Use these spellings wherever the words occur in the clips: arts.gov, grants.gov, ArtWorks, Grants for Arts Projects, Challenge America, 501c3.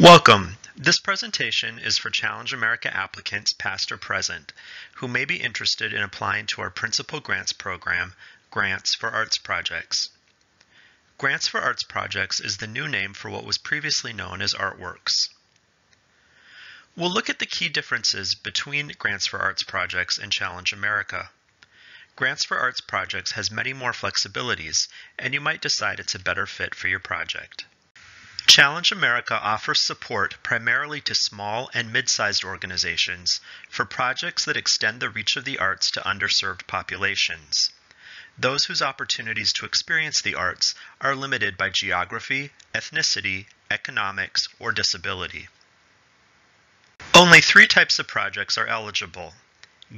Welcome. This presentation is for Challenge America applicants, past or present, who may be interested in applying to our principal grants program, Grants for Arts Projects. Grants for Arts Projects is the new name for what was previously known as ArtWorks. We'll look at the key differences between Grants for Arts Projects and Challenge America. Grants for Arts Projects has many more flexibilities, and you might decide it's a better fit for your project. Challenge America offers support primarily to small and mid-sized organizations for projects that extend the reach of the arts to underserved populations, those whose opportunities to experience the arts are limited by geography, ethnicity, economics, or disability. Only three types of projects are eligible: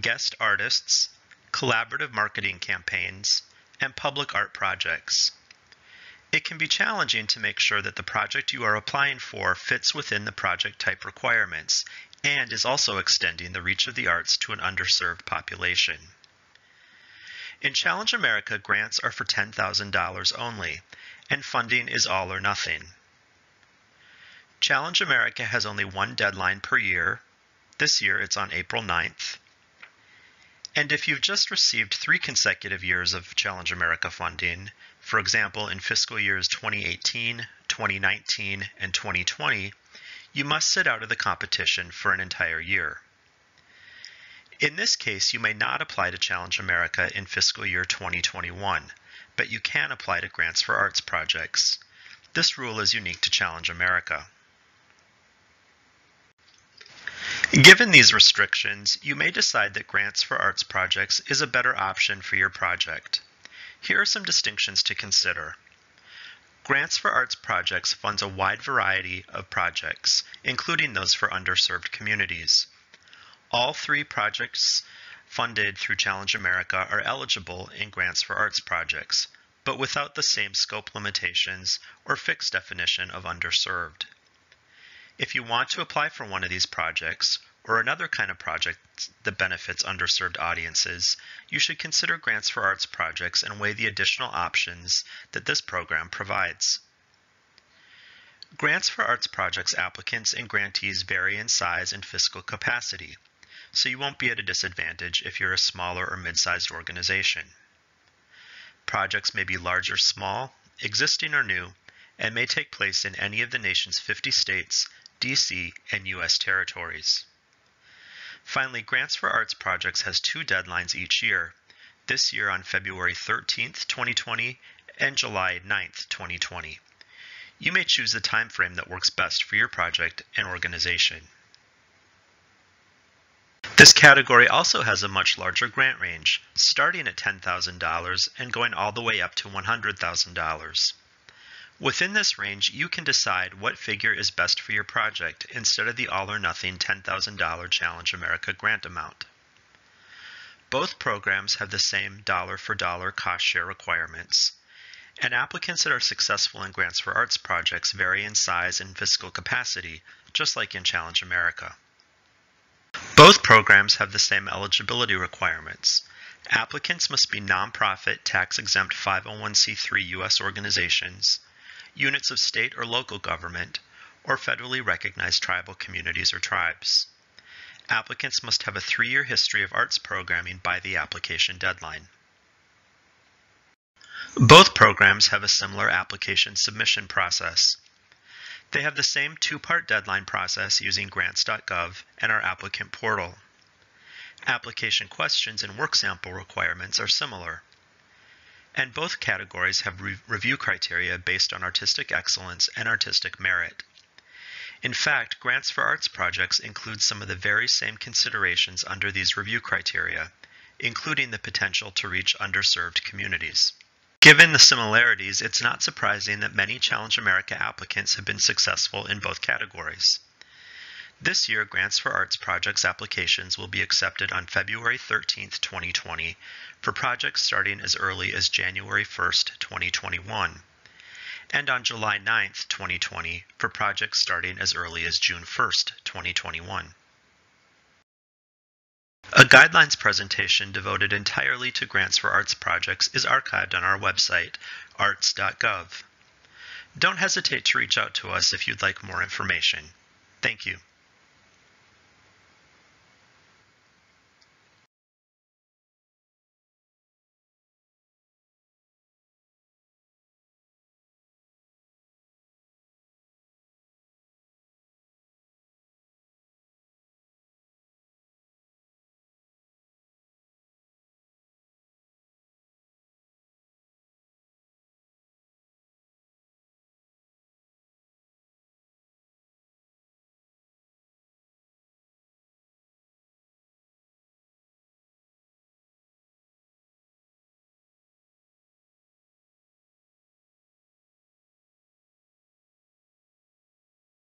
guest artists, collaborative marketing campaigns, and public art projects. It can be challenging to make sure that the project you are applying for fits within the project type requirements and is also extending the reach of the arts to an underserved population. In Challenge America, grants are for $10,000 only, and funding is all or nothing. Challenge America has only one deadline per year. This year it's on April 9th. And if you've just received 3 consecutive years of Challenge America funding, for example, in fiscal years 2018, 2019, and 2020, you must sit out of the competition for an entire year. In this case, you may not apply to Challenge America in fiscal year 2021, but you can apply to Grants for Arts Projects. This rule is unique to Challenge America. Given these restrictions, you may decide that Grants for Arts Projects is a better option for your project. Here are some distinctions to consider. Grants for Arts Projects funds a wide variety of projects, including those for underserved communities. All 3 projects funded through Challenge America are eligible in Grants for Arts Projects, but without the same scope limitations or fixed definition of underserved. If you want to apply for one of these projects, or another kind of project that benefits underserved audiences, you should consider Grants for Arts Projects and weigh the additional options that this program provides. Grants for Arts Projects applicants and grantees vary in size and fiscal capacity, so you won't be at a disadvantage if you're a smaller or mid-sized organization. Projects may be large or small, existing or new, and may take place in any of the nation's 50 states, DC, and U.S. territories. Finally, Grants for Arts Projects has 2 deadlines each year, this year on February 13th, 2020, and July 9th, 2020. You may choose the time frame that works best for your project and organization. This category also has a much larger grant range, starting at $10,000 and going all the way up to $100,000. Within this range, you can decide what figure is best for your project instead of the all-or-nothing $10,000 Challenge America grant amount. Both programs have the same dollar-for-dollar cost share requirements, and applicants that are successful in Grants for Arts Projects vary in size and fiscal capacity, just like in Challenge America. Both programs have the same eligibility requirements. Applicants must be nonprofit, tax-exempt 501c3 U.S. organizations, units of state or local government, or federally recognized tribal communities or tribes. Applicants must have a 3-year history of arts programming by the application deadline. Both programs have a similar application submission process. They have the same 2-part deadline process using grants.gov and our applicant portal. Application questions and work sample requirements are similar. And both categories have review criteria based on artistic excellence and artistic merit. In fact, Grants for Arts Projects include some of the very same considerations under these review criteria, including the potential to reach underserved communities. Given the similarities, it's not surprising that many Challenge America applicants have been successful in both categories. This year, Grants for Arts Projects applications will be accepted on February 13, 2020, for projects starting as early as January 1, 2021, and on July 9, 2020, for projects starting as early as June 1, 2021. A guidelines presentation devoted entirely to Grants for Arts Projects is archived on our website, arts.gov. Don't hesitate to reach out to us if you'd like more information. Thank you.